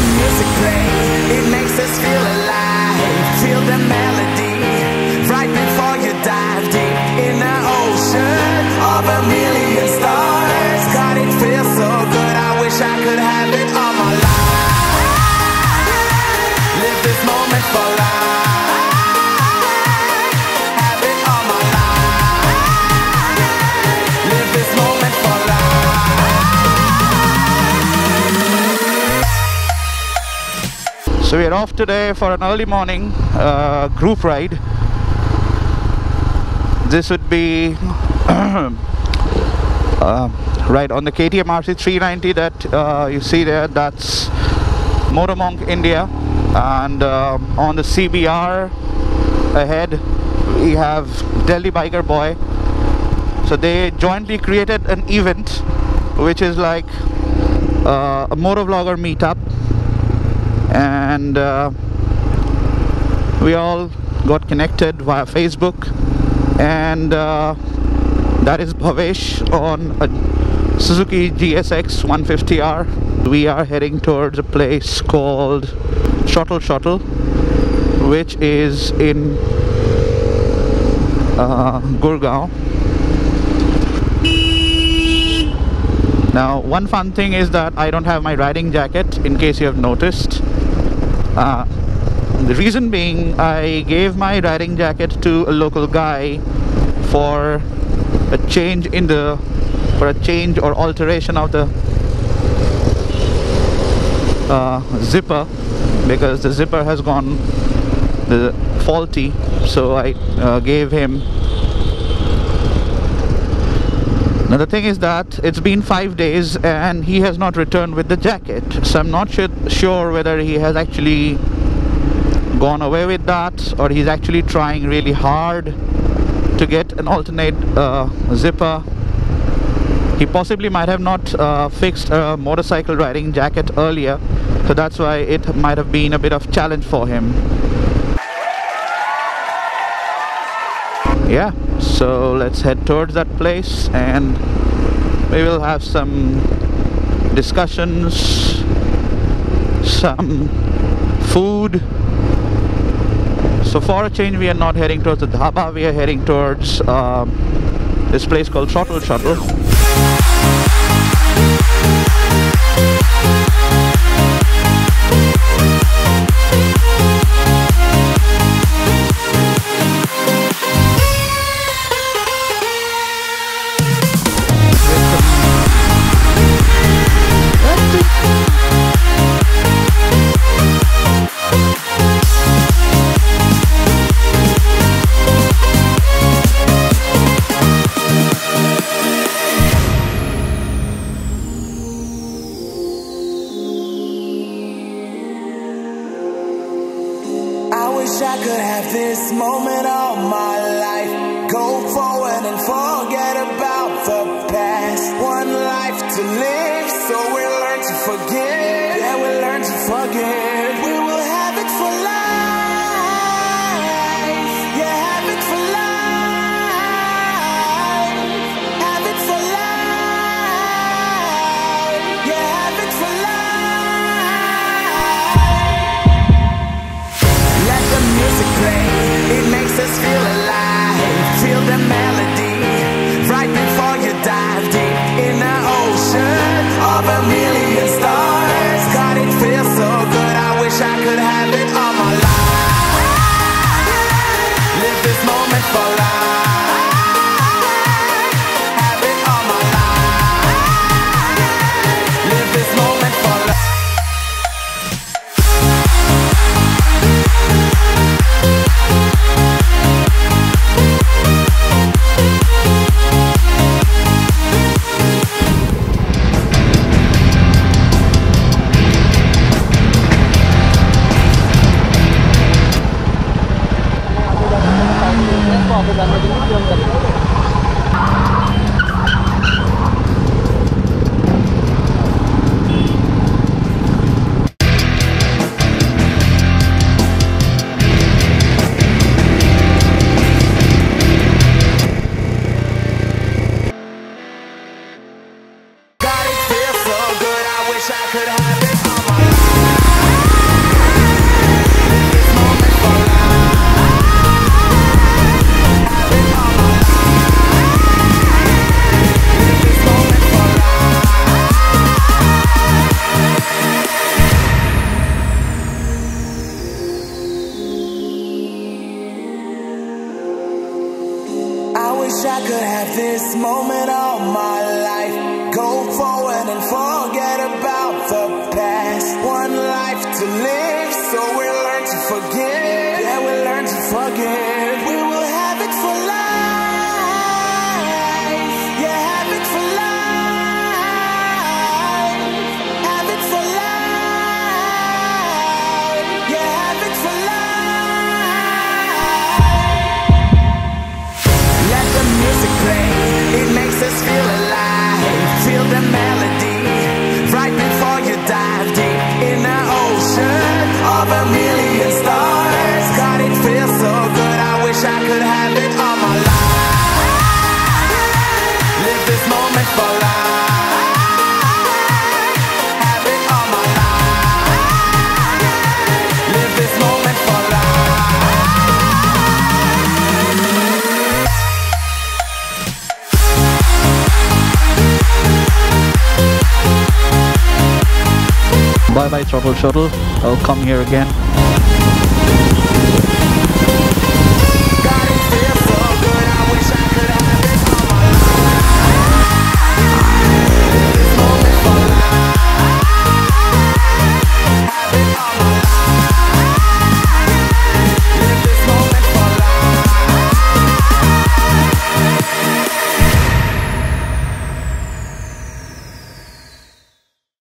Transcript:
the music play, it makes us feel alive. Feel the melody right before you dive deep in the ocean of a million stars. God, it feels so good, I wish I could have it all my life. Live this moment for life. So we are off today for an early morning group ride. This would be right on the KTM RC 390 that you see there. That's Moto Monk India, and on the CBR ahead we have Delhi Biker Boy. So they jointly created an event which is like a motovlogger meetup, and we all got connected via Facebook, and that is Bhavesh on a Suzuki GSX 150R. We are heading towards a place called Shotel, which is in Gurgaon. Now, one fun thing is that I don't have my riding jacket, in case you have noticed. The reason being, I gave my riding jacket to a local guy for a change or alteration of the zipper, because the zipper has gone faulty. So I gave him. Now the thing is that it's been 5 days and he has not returned with the jacket, so I'm not sure whether he has actually gone away with that, or he's actually trying really hard to get an alternate zipper. He possibly might have not fixed a motorcycle riding jacket earlier, so that's why it might have been a bit of a challenge for him. Yeah, so let's head towards that place and we will have some discussions, some food. So for a change we are not heading towards the dhaba, we are heading towards this place called Shuttle. This moment of my life, go forward and forget about the past. One life to live, so we'll learn to forgive. Yeah, we'll learn to forgive. We will have it for life. Yeah, have it for life. Have it for life. Yeah, have it for life. Let the music play. It makes us feel alive. Feel the melody right before you dive deep in the ocean of a million stars. God, it feels so good, I wish I could have it all my life. Live this moment for life. Have it all my life. Live this moment for life. to live, so we learn to forgive. Yeah, we learn to forgive. We will have it for life. Yeah, have it for life. Have it for life. Yeah, have it for life. Let the music play. It makes us feel alive. Feel the melody. Right before you dive deep in the ocean of a million stars. God, it feels so good. I wish I could have it all my life. Live this moment for life. Have it all my life. Live this moment for life. Bye bye Shuttl, I'll come here again.